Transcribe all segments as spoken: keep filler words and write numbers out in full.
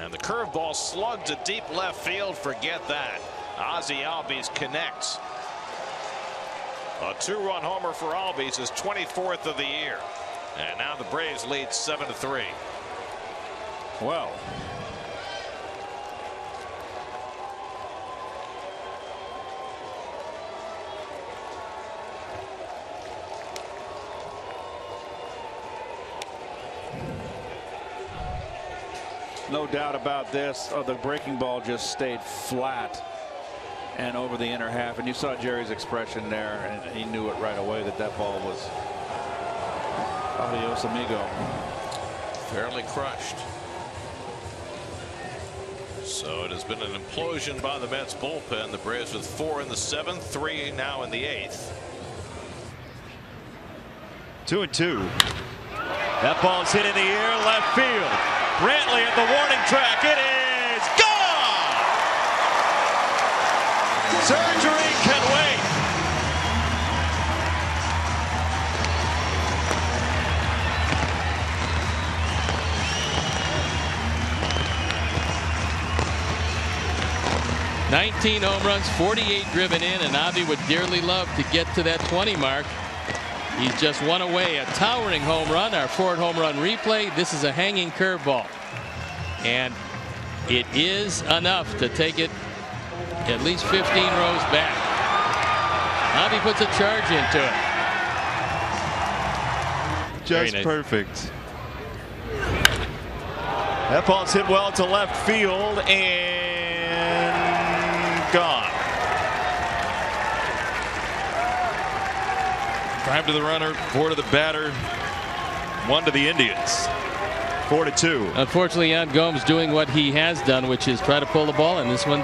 And the curveball slugged to deep left field. Forget that. Ozzie Albies connects. A two-run homer for Albies, his twenty-fourth of the year. And now the Braves lead seven to three. Well, no doubt about this. Oh, the breaking ball just stayed flat and over the inner half, and you saw Jerry's expression there, and he knew it right away that that ball was adios amigo, fairly crushed. So it has been an implosion by the Mets bullpen. The Braves with four in the seventh, three now in the eighth. Two and two. That ball's hit in the air, left field. Brantley at the warning track. It is gone. Surgery can wait. nineteen home runs, forty-eight driven in, and Avi would dearly love to get to that twenty mark. He's just one away. A towering home run. Our forward home run replay. This is a hanging curveball, and it is enough to take it at least fifteen rows back. Avi puts a charge into it. Just nice. Perfect. That ball's hit well to left field and gone. Five to the runner, four to the batter, one to the Indians. Four to two. Unfortunately, Jan Gomes doing what he has done, which is try to pull the ball, and this one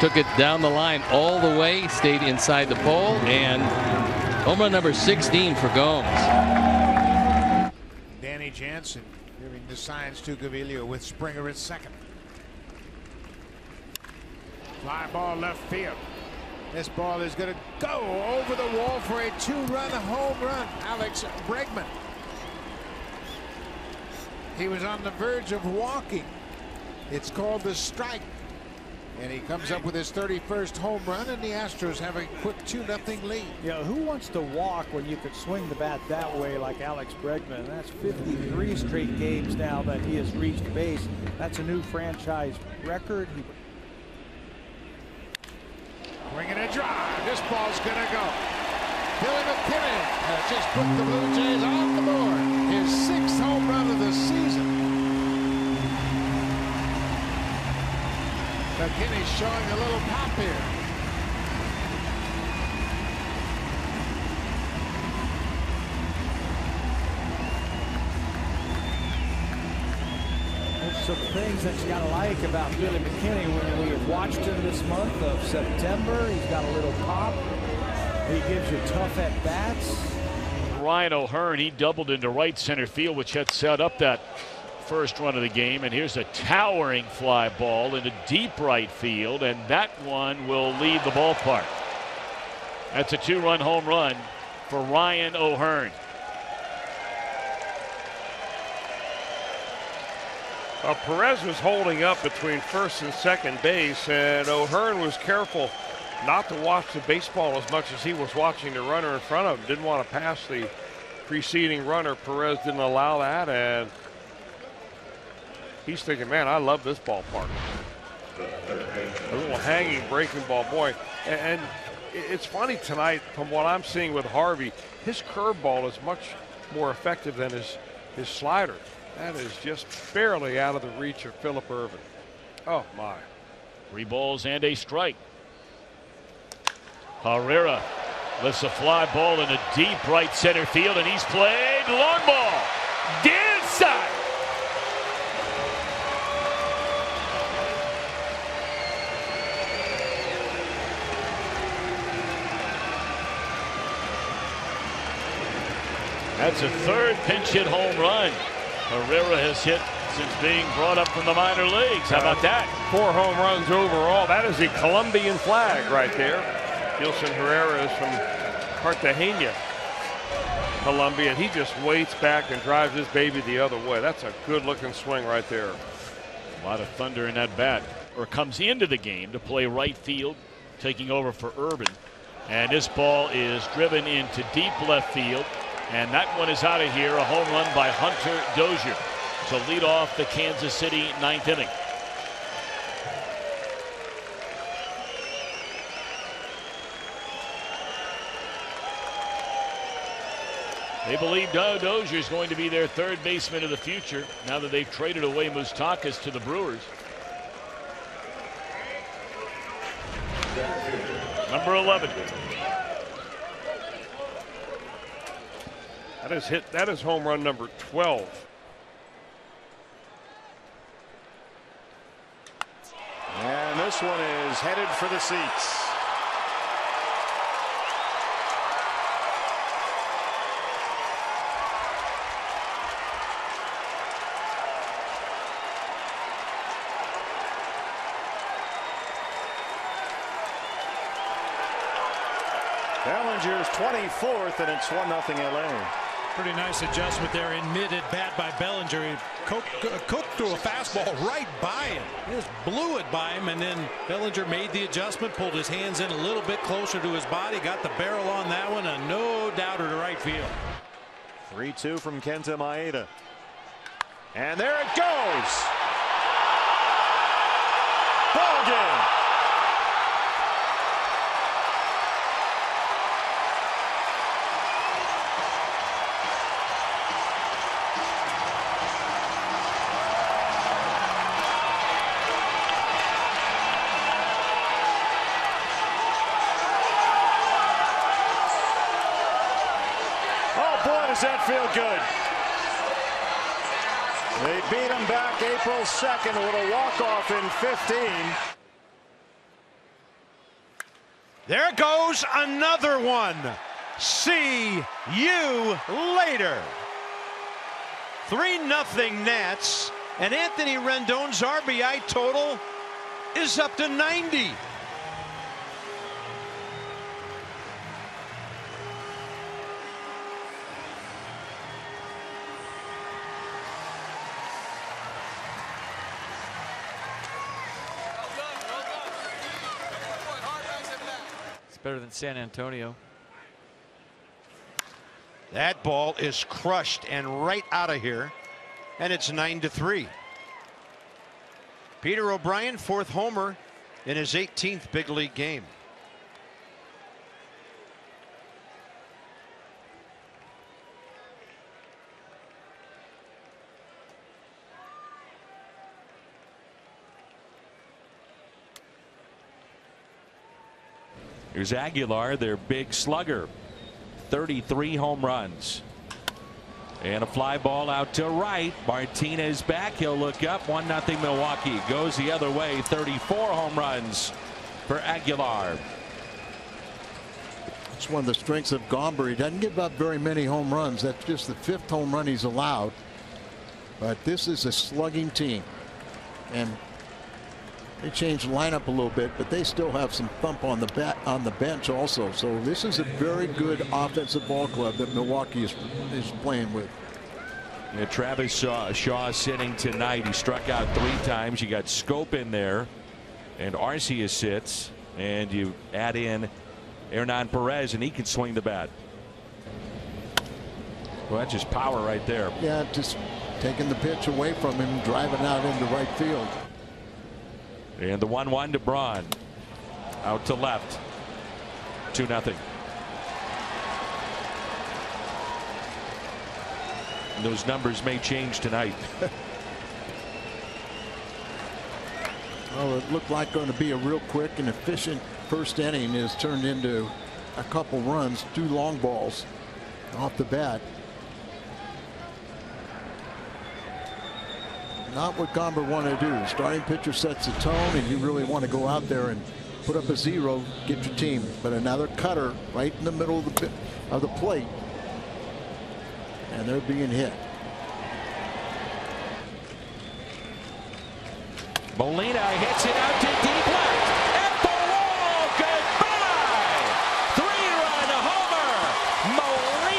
took it down the line all the way, stayed inside the pole, and home run number sixteen for Gomes. Danny Jansen giving the signs to Gaviglio with Springer at second. Fly ball left field. This ball is going to go over the wall for a two-run home run. Alex Bregman. He was on the verge of walking. It's called the strike. And he comes up with his thirty-first home run, and the Astros have a quick two nothing lead. Yeah, who wants to walk when you could swing the bat that way like Alex Bregman? That's fifty-three straight games now that he has reached base. That's a new franchise record. He bringing a drive. This ball's going to go. Billy McKinney has just put the Blue Jays on the board. His sixth home run of the season. McKinney's showing a little pop here. Some things that you gotta like about Billy McKinney when we have watched him this month of September. He's got a little pop. He gives you tough at bats. Ryan O'Hearn, he doubled into right center field, which had set up that first run of the game. And here's a towering fly ball into deep right field, and that one will leave the ballpark. That's a two-run home run for Ryan O'Hearn. Uh, Perez was holding up between first and second base, and O'Hearn was careful not to watch the baseball as much as he was watching the runner in front of him. Didn't want to pass the preceding runner. Perez didn't allow that, and he's thinking, man, I love this ballpark. A little hanging breaking ball, boy. And, and it's funny tonight, from what I'm seeing with Harvey, his curveball is much more effective than his his slider. That is just barely out of the reach of Phillip Irvin. Oh, my. Three balls and a strike. Herrera lifts a fly ball into deep right center field, and he's played long ball. Dead side. That's a third pinch hit home run Herrera has hit since being brought up from the minor leagues. How about that? Four home runs overall. That is the Colombian flag right there. Dilson Herrera is from Cartagena, Colombia. He just waits back and drives this baby the other way. That's a good looking swing right there. A lot of thunder in that bat. Or comes into the game to play right field, taking over for Urban. And this ball is driven into deep left field. And that one is out of here. A home run by Hunter Dozier to lead off the Kansas City ninth inning. They believe Dozier is going to be their third baseman of the future now that they've traded away Moustakas to the Brewers. Number eleven. That is hit. That is home run number twelve. And this one is headed for the seats. Bellinger's twenty-fourth, and it's one nothing Atlanta. Pretty nice adjustment there in mid at bat by Bellinger. He cooked through a fastball right by him. He just blew it by him, and then Bellinger made the adjustment, pulled his hands in a little bit closer to his body, got the barrel on that one, a no doubter to right field. three two from Kenta Maeda. And there it goes. Ball game. Does that feel good? They beat him back April second with a walk-off in fifteen. There goes another one. See you later. three nothing Nats, and Anthony Rendon's R B I total is up to ninety. Better than San Antonio. That ball is crushed and right out of here, and it's nine to three. Peter O'Brien, fourth homer in his eighteenth big league game. Here's Aguilar, their big slugger. thirty-three home runs. And a fly ball out to right. Martinez back. He'll look up. one nothing Milwaukee. Goes the other way. thirty-four home runs for Aguilar. It's one of the strengths of Gomber. He doesn't give up very many home runs. That's just the fifth home run he's allowed. But this is a slugging team. And they changed the lineup a little bit, but they still have some thump on the bat on the bench also. So this is a very good offensive ball club that Milwaukee is is playing with. Yeah, Travis Shaw, Shaw sitting tonight. He struck out three times. You got Scope in there, and Arcia sits, and you add in Hernan Perez, and he can swing the bat. Well, that's just power right there. Yeah, just taking the pitch away from him, driving out into right field. And the one one to Braun. Out to left. two nothing. And those numbers may change tonight. Well, it looked like going to be a real quick and efficient first inning is turned into a couple runs, two long balls off the bat. Not what Gomber wanted to do. Starting pitcher sets the tone, and you really want to go out there and put up a zero, get your team. But another cutter right in the middle of the of the plate, and they're being hit. Molina hits it out to deep left. At the wall, goodbye. Three-run homer, Molina.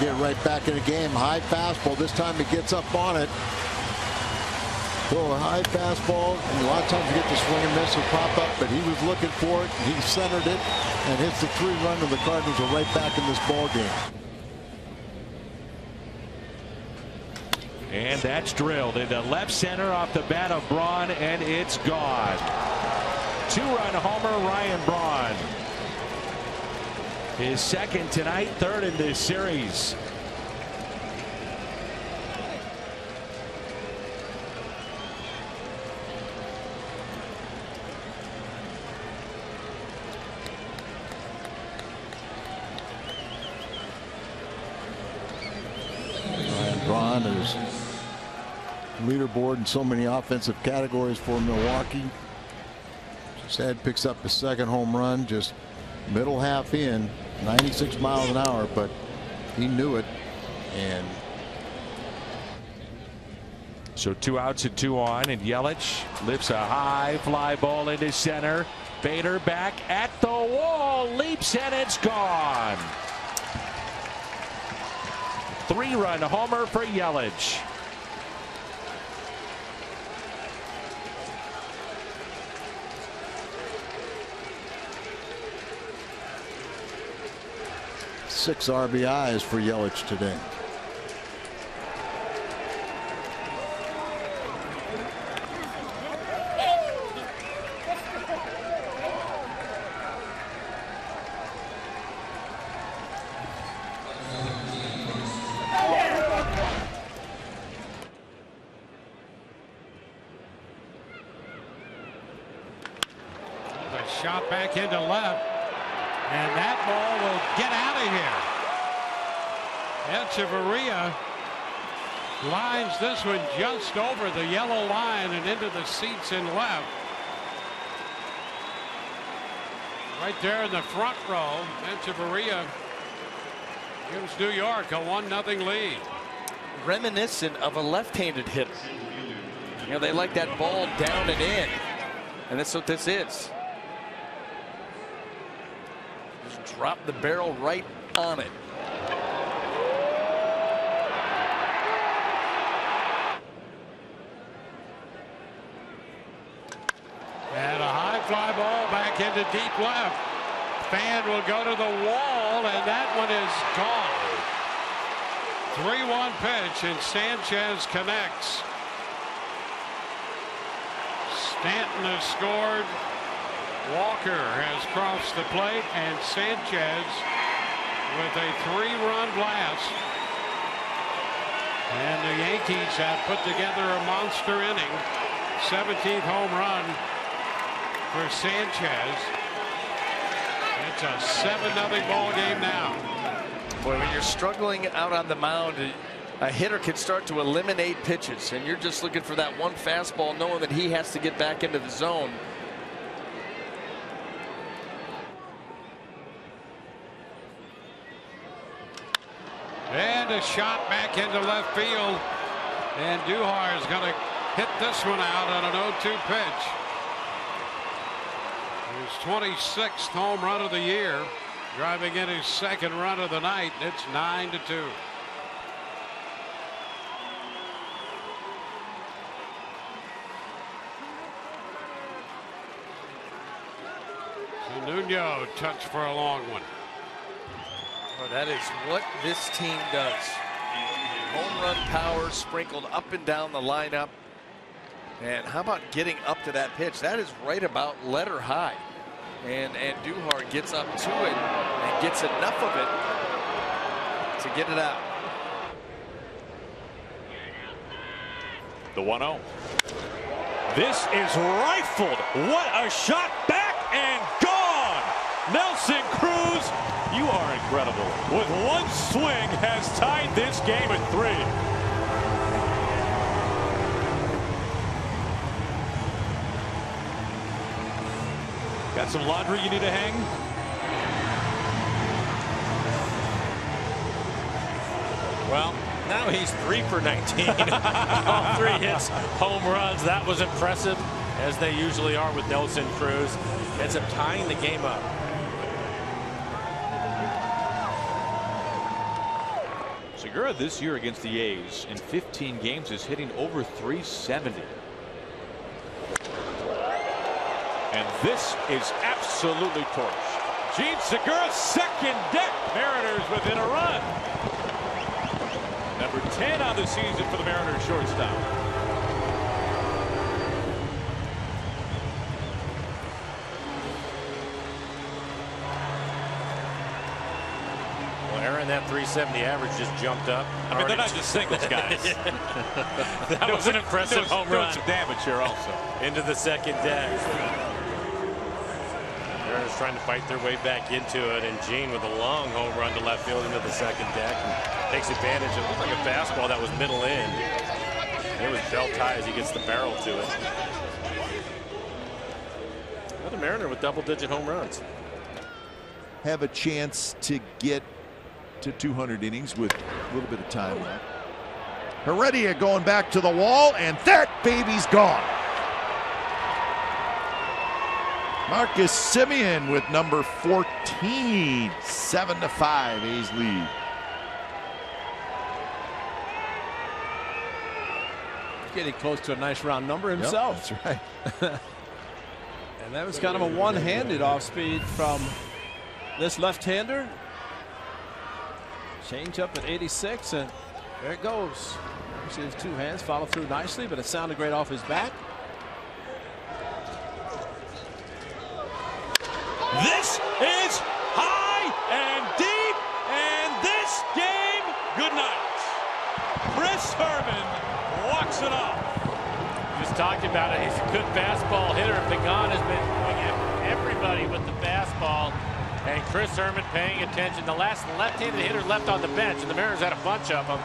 get right back in the game. High fastball. This time he gets up on it. Well, a high fastball, and a lot of times you get the swing and miss or pop up, but he was looking for it. He centered it and hits the three run, and the Cardinals are right back in this ball game. And that's drilled into left center off the bat of Braun, and it's gone. Two-run homer, Ryan Braun. His second tonight, third in this series. Leaderboard in so many offensive categories for Milwaukee. Sad picks up his second home run, just middle half in, ninety-six miles an hour, but he knew it. And so two outs and two on, and Yelich lifts a high fly ball into center. Bader back at the wall, leaps, and it's gone. Three-run homer for Yelich. Six R B Is for Yelich today. Shot back into left, and that ball will get out of here. Echevarria lines this one just over the yellow line and into the seats in left. Right there in the front row, Echevarria gives New York a one nothing lead. Reminiscent of a left-handed hitter. You know, they like that ball down and in, and that's what this is. Drop the barrel right on it. And a high fly ball back into deep left. Fan will go to the wall, and that one is gone. three one pitch, and Sanchez connects. Stanton has scored. Walker has crossed the plate, and Sanchez with a three-run blast. And the Yankees have put together a monster inning. seventeenth home run for Sanchez. It's a seven nothing ball game now. Boy, when you're struggling out on the mound, a hitter can start to eliminate pitches, and you're just looking for that one fastball, knowing that he has to get back into the zone. And a shot back into left field, and Duhar is going to hit this one out on an oh two pitch. His twenty-sixth home run of the year, driving in his second run of the night. It's nine to two. Nuno touched for a long one. Oh, that is what this team does. Home run power sprinkled up and down the lineup. And how about getting up to that pitch? That is right about letter high. And, and Duhar gets up to it and gets enough of it to get it out. The one oh. This is rifled. What a shot back and gone. Nelson Cruz. You are incredible. With one swing, has tied this game at three. Got some laundry you need to hang? Well, now he's three for nineteen. All three hits, home runs. That was impressive, as they usually are with Nelson Cruz. Ends up tying the game up. Segura this year against the A's in fifteen games is hitting over three seventy. And this is absolutely torched. Gene Segura, second deck. Mariners within a run. Number ten on the season for the Mariners shortstop. That three seventy average just jumped up. I mean, they're not just singles, guys. That was an impressive home run. Some damage here also. Into the second deck. They're just trying to fight their way back into it, and Gene with a long home run to left field into the second deck and takes advantage of like a fastball that was middle in. It was belt high as he gets the barrel to it. Another Mariner with double-digit home runs. Have a chance to get to two hundred innings with a little bit of time left. Heredia going back to the wall, and that baby's gone. Marcus Semien with number fourteen, seven to five, A's lead. Getting close to a nice round number himself. Yep, that's right. And that was kind of a one-handed off-speed from this left-hander. Change up at eighty-six, and there it goes. Actually, his two hands follow through nicely, but it sounded great off his back. This is high and deep, and this game, good night. Chris Herrmann walks it off. Just talking about it, he's a good fastball hitter. Pagan has been going after everybody with the fastball. And Chris Herrmann paying attention. The last left-handed hitter left on the bench, and the Mariners had a bunch of them.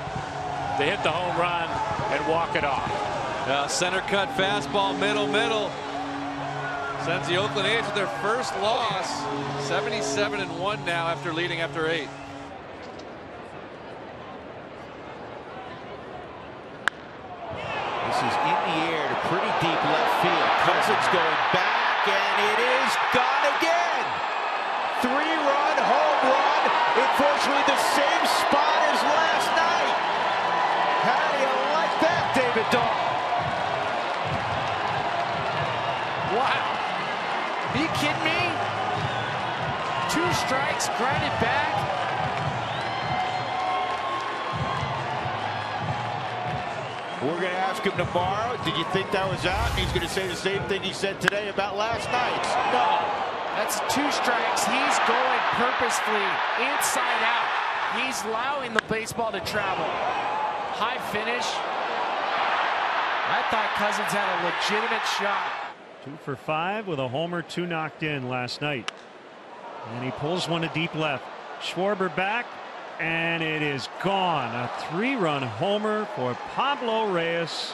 They hit the home run and walk it off. Uh, center cut fastball, middle, middle. Sends the Oakland A's with their first loss. seventy-seven and one now after leading after eight. This is in the air to pretty deep left field. Cousins going back, and it is gone again. Three-run home run in virtually the same spot as last night. How do you like that, David Dahl? Wow. Are you kidding me? Two strikes, grinded back. We're going to ask him tomorrow, did you think that was out? He's going to say the same thing he said today about last night's. No. That's two strikes. He's going purposefully inside out. He's allowing the baseball to travel. High finish. I thought Cousins had a legitimate shot. Two for five with a homer, two knocked in last night. And he pulls one to deep left. Schwarber back, and it is gone. A three-run homer for Pablo Reyes.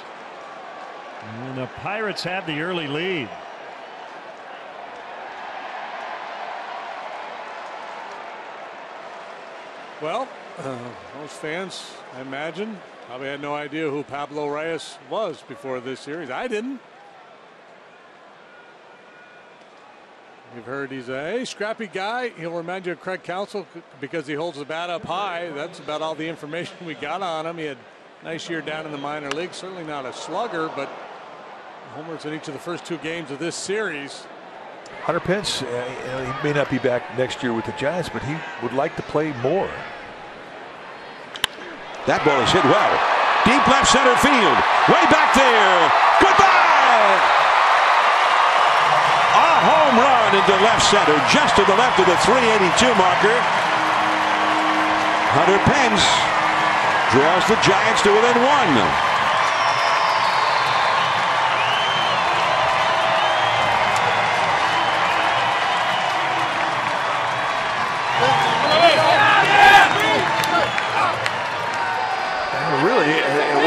And the Pirates have the early lead. Well, uh, most fans, I imagine, probably had no idea who Pablo Reyes was before this series. I didn't. You've heard he's a hey, scrappy guy. He'll remind you of Craig Counsell because he holds the bat up high. That's about all the information we got on him. He had a nice year down in the minor league. Certainly not a slugger, but homers in each of the first two games of this series. Hunter Pence, uh, he may not be back next year with the Giants, but he would like to play more. That ball is hit well. Deep left center field. Way back there. Goodbye! A home run into left center, just to the left of the three eighty-two marker. Hunter Pence draws the Giants to within one.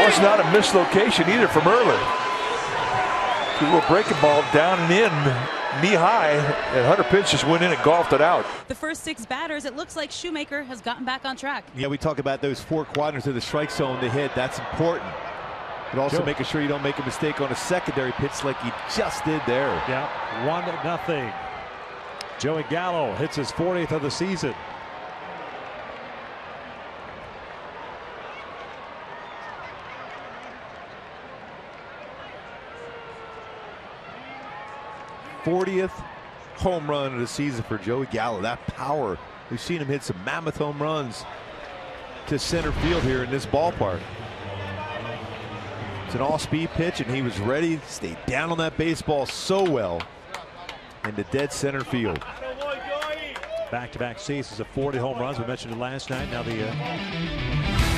It's not a mislocation either from Erler. He will break a ball down and in, knee high, and Hunter Pence just went in and golfed it out. The first six batters, it looks like Shoemaker has gotten back on track. Yeah, we talk about those four quadrants of the strike zone to hit. That's important. But also sure. making sure you don't make a mistake on a secondary pitch like he just did there. Yeah, one nothing. Joey Gallo hits his fortieth of the season. fortieth home run of the season for Joey Gallo. That power. We've seen him hit some mammoth home runs to center field here in this ballpark. It's an all-speed pitch, and he was ready. Stayed down on that baseball so well into dead center field. Back-to-back seasons of forty home runs. We mentioned it last night. Now the... Uh